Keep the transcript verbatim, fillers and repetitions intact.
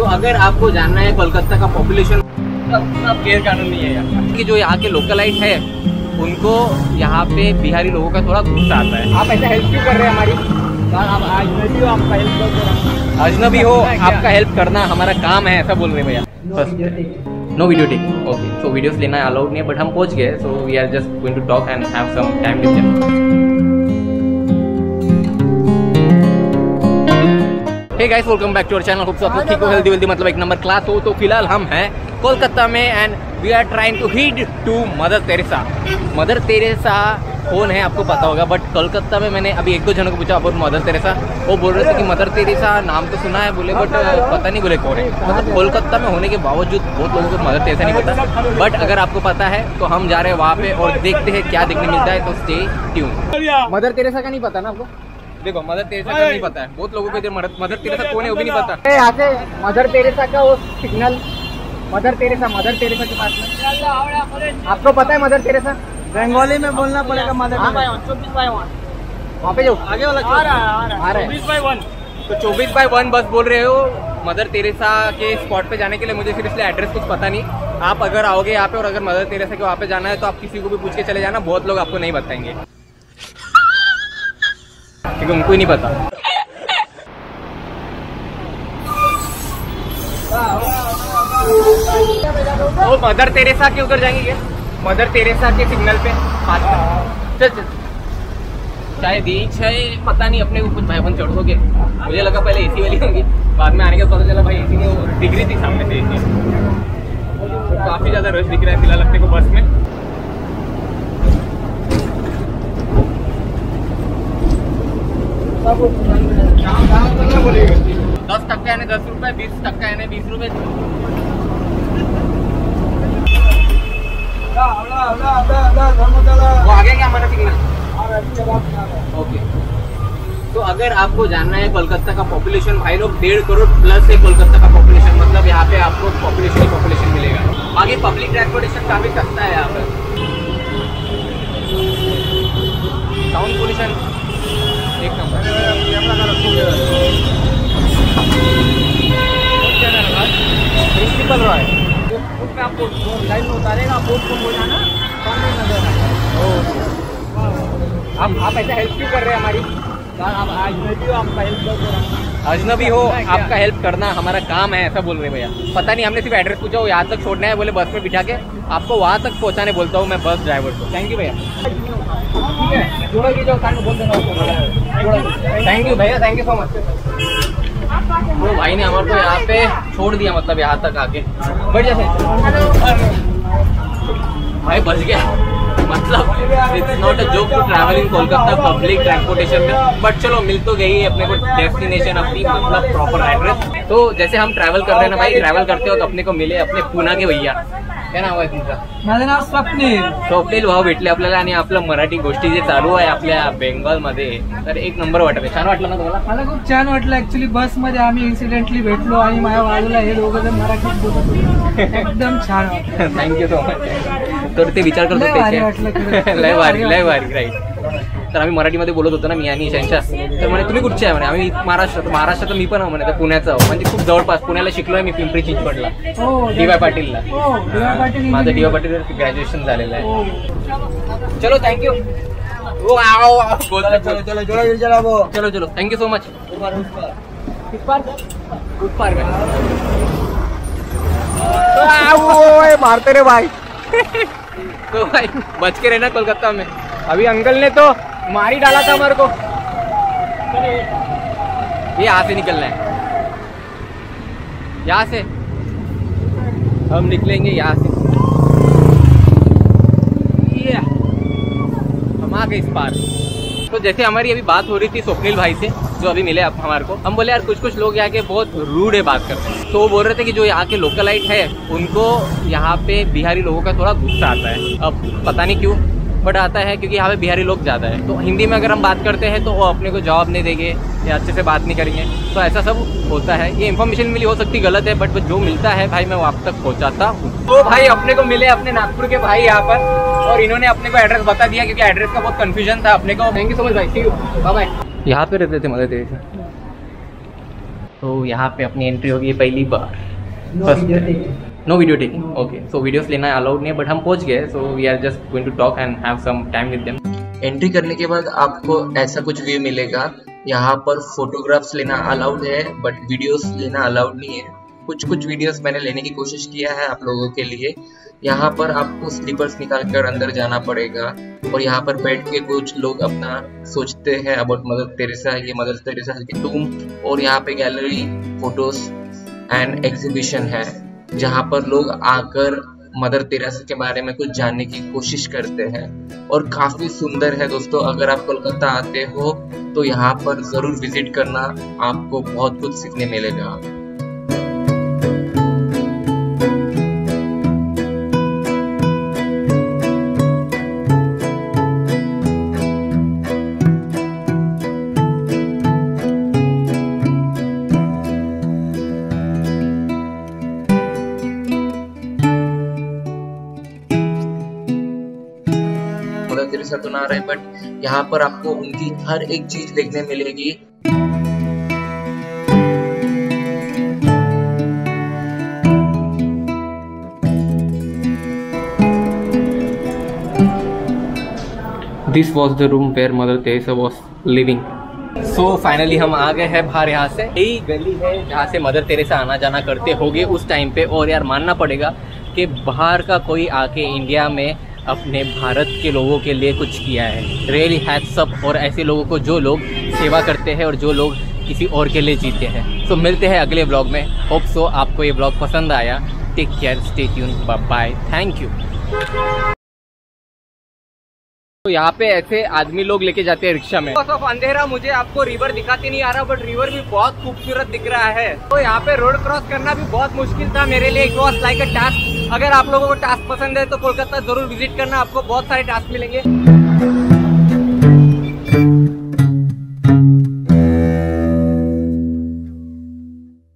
तो अगर आपको जानना है कोलकाता का पॉपुलेशन, तब गैर कानूनी है यार कि जो यहाँ के लोकलाइट है उनको यहाँ पे बिहारी लोगों का थोड़ा गुस्सा आता है। आप ऐसा हेल्प क्यों कर रहे हैं हमारी? आप अजनबी हो, आपका हेल्प करना, अजनबी हो आपका हेल्प करना हमारा काम है, ऐसा बोल रहे भैया। No video take, okay. So videos लेना अलाउड नहीं है, बट हम पहुँच गए। So we are just going to talk and have some time discussion. Hey guys, welcome back to our channel. Hope आप ठीक हो, हेल्दी वेल्दी, मतलब एक नंबर क्लास हो। तो फिलहाल हम हैं कोलकाता में and we are trying to head to Mother Teresa. Mother Teresa कौन है आपको पता होगा, बट कोलकाता में मैंने अभी एक दो जनों को पूछा अबाउट मदर टेरेसा, वो बोल रहे थे कि मदर टेरेसा नाम तो सुना है बोले, बट पता नहीं बोले कौन है। मतलब कोलकाता में होने के बावजूद बहुत लोगों को मदर टेरेसा नहीं पता, बट अगर आपको पता है तो हम जा रहे हैं वहाँ पे और देखते हैं क्या देखने मिलता है। तो स्टे ट्यून। मदर टेरेसा का नहीं पता ना आपको? देखो, मदर टेरेसा का नहीं पता है, बहुत लोगों को इधर मदर टेरेसा कौन है वो भी नहीं पता। यहाँ से मदर टेरेसा का वो signal, Mother Teresa, Mother Teresa के पास में। आपको पता है मदर टेरेसा? बंगाली में बोलना पड़ेगा मदर टेरेसा। चौबीस बाई वन वहाँ पे जो आगे वाला आ रहा है, आ रहा है चौबीस बाई वन। तो चौबीस बाई वन बस बोल रहे हो मदर टेरेसा के स्पॉट पे जाने के लिए। मुझे सीरियसली एड्रेस कुछ पता नहीं। आप अगर आओगे यहाँ पे और अगर मदर टेरेसा के वहाँ पे जाना है तो आप किसी को भी पूछ के चले जाना, बहुत लोग आपको नहीं बताएंगे क्योंकि उनको ही नहीं पता। वो मदर टेरेसा के उधर जाएंगे क्या? मदर टेरेसा के सिग्नल पे पास चल चल। चाहे बीच है पता नहीं, अपने को कुछ भाई बहन चढ़ हो गए। मुझे लगा पहले एसी वाली होंगी, बाद में आने के पता चला भाई एसी नहीं, वो डिग्री थी सामने से एसी। तो काफ़ी ज़्यादा रश दिख रहा है फिलहाल अपने को बस में। दस टक्का यानी दस रुपये, बीस टक्का यानी बीस रुपये। वो आगे क्या हमारा सिग्नल, ओके। तो अगर आपको जानना है कोलकाता का पॉपुलेशन, भाई लोग डेढ़ करोड़ प्लस है कोलकाता का पॉपुलेशन। मतलब यहाँ पे आपको पॉपुलेशन ही पॉपुलेशन मिलेगा। आगे पब्लिक ट्रांसपोर्टेशन काफ़ी सस्ता है यहाँ पर। साउंड पोल्यूशन एक नंबर। प्रिंसिपल रॉय उसमें आपको लाइन में उतारेगा, आप बोर्ड को जाना सामने नजर आएगा। आप आप ऐसा हेल्प क्यों कर रहे हैं हमारी? आप अजनबी हो, आपका हेल्प करना, अजनबी हो आपका हेल्प करना हमारा काम है, ऐसा बोल रहे भैया। पता नहीं, हमने सिर्फ एड्रेस पूछा, वो यहाँ तक छोड़ना है बोले, बस में बिठा के आपको वहाँ तक पहुँचाने बोलता हूँ मैं बस ड्राइवर को। थैंक यू भैया, थैंक यू भैया, थैंक यू सो मच। वो भाई ने हमारे को यहाँ पे छोड़ दिया, मतलब यहाँ तक आके बैठ जाते। भाई बच गया, मतलब it's not a joke to travel in Kolkata public transportation में। बट चलो, मिल तो गई अपने को डेस्टिनेशन अपनी, मतलब प्रॉपर एड्रेस। तो जैसे हम ट्रैवल कर रहे हैं ना भाई, ट्रैवल करते हो तो अपने को मिले अपने पुणे के भैया। क्या नाव आहे तुमचं? माझं नाव स्वप्नील। स्वप्नील भाऊ भेटले आपल्याला आणि आपलं मराठी गोष्टी जे चालू आहे आपल्या बेंगॉलमध्ये, तर एक नंबर वाटत आहे। छान वाटलं ना तुम्हाला? मला खूप छान वाटलं ऍक्च्युली। बसमध्ये आम्ही इन्सिडेंटली भेटलो आणि माझ्या बाजूला हे दोघं जण मराठीत बोलत होते, एकदम छान वाटलं। Thank you so much. तर ते विचार करत होते लय भारी, लय भारी, राईट। तर आम्ही मराठीमध्ये बोलत होतो ना मी आणि ईशांच्या, तर म्हणे तुम्ही कुठचे आहे म्हणे? आम्ही महाराष्ट्रात। महाराष्ट्रात मी पण म्हणे पुण्याचा, म्हणजे खूप जवळपास पुण्याला शिकलोय मी, पिंपरी चिंचवडला, डी वाय पाटीलला। माझं डी वाय पाटील ग्रॅज्युएशन झालेलं आहे। चलो थँक्यू, चलो चलो, थँक्यू सो मच। मारते रे भाई। तो भाई बच के रहना कोलकाता में। अभी अंकल ने तो मारी डाला था हमारे को। ये यहाँ से निकलना है, यहाँ से हम निकलेंगे, यहाँ से ये हम आ गए इस पार। तो जैसे हमारी अभी बात हो रही थी स्वप्निल भाई से जो अभी मिले आप हमारे को, हम बोले यार कुछ कुछ लोग यहाँ के बहुत रूड है बात करते हैं। तो वो बोल रहे थे कि जो यहाँ के लोकलाइट है उनको यहाँ पे बिहारी लोगों का थोड़ा गुस्सा आता है। अब पता नहीं क्यों, बट आता है क्योंकि यहाँ पे बिहारी लोग ज़्यादा है। तो हिंदी में अगर हम बात करते हैं तो वो अपने को जवाब नहीं देंगे या अच्छे से बात नहीं करेंगे, तो ऐसा सब होता है। ये इन्फॉर्मेशन मिली हो सकती गलत है, बट जो मिलता है भाई मैं वो आप तक पहुँचाता हूँ। तो भाई अपने को मिले अपने नागपुर के भाई यहाँ पर, और इन्होंने अपने को एड्रेस बता दिया क्योंकि एड्रेस का बहुत कन्फ्यूजन था अपने को। थैंक यू सो मच भाई, थैंक यू, बाय बाय। यहाँ पे रहते थे मदर टेरेसा। तो यहाँ पे अपनी एंट्री होगी पहली बार, no video taking, okay. So videos लेना अलाउड नहीं है, बट हम पहुँच गए, so we are just going to talk and have some time with them. Entry करने के बाद आपको ऐसा कुछ व्यू मिलेगा, यहाँ पर फोटोग्राफ्स लेना अलाउड है बट वीडियोस लेना अलाउड नहीं है। कुछ कुछ वीडियोस मैंने लेने की कोशिश किया है आप लोगों के लिए। यहाँ पर आपको स्लीपर्स निकाल कर अंदर जाना पड़ेगा और यहाँ पर बैठ के कुछ लोग अपना सोचते हैं अबाउट मदर तेरेसा, ये मदर तेरेसा की टूम। और यहाँ पे गैलरी, फोटोज एंड एग्जीबिशन है जहाँ पर लोग आकर मदर तेरेसा के बारे में कुछ जानने की कोशिश करते हैं और काफी सुंदर है दोस्तों। अगर आप कोलकाता आते हो तो यहाँ पर जरूर विजिट करना, आपको बहुत कुछ सीखने मिलेगा। तेरेसा तो ना रहे बट यहाँ पर आपको उनकी हर एक चीज देखने मिलेगी। This was the room where mother Teresa was living. So finally हम आ गए हैं बाहर। यहाँ से यही गली है जहाँ से मदर तेरेसा आना जाना करते होंगे उस टाइम पे। और यार मानना पड़ेगा कि बाहर का कोई आके इंडिया में अपने भारत के लोगों के लिए कुछ किया है, रियली हैट्स अप। और ऐसे लोगों को जो लोग सेवा करते हैं और जो लोग किसी और के लिए जीते हैं। सो मिलते हैं अगले ब्लॉग में। होप सो आपको ये ब्लॉग पसंद आया। Take care, stay tune, bye, thank you. तो यहाँ पे ऐसे आदमी लोग लेके जाते हैं रिक्शा में। बस ऑफ अंधेरा मुझे आपको रिवर दिखाते नहीं आ रहा बट रिवर भी बहुत खूबसूरत दिख रहा है। तो यहाँ पे रोड क्रॉस करना भी बहुत मुश्किल था मेरे लिए, it was like a task. अगर आप लोगों को टास्क पसंद है तो कोलकाता जरूर विजिट करना, आपको बहुत सारे टास्क मिलेंगे।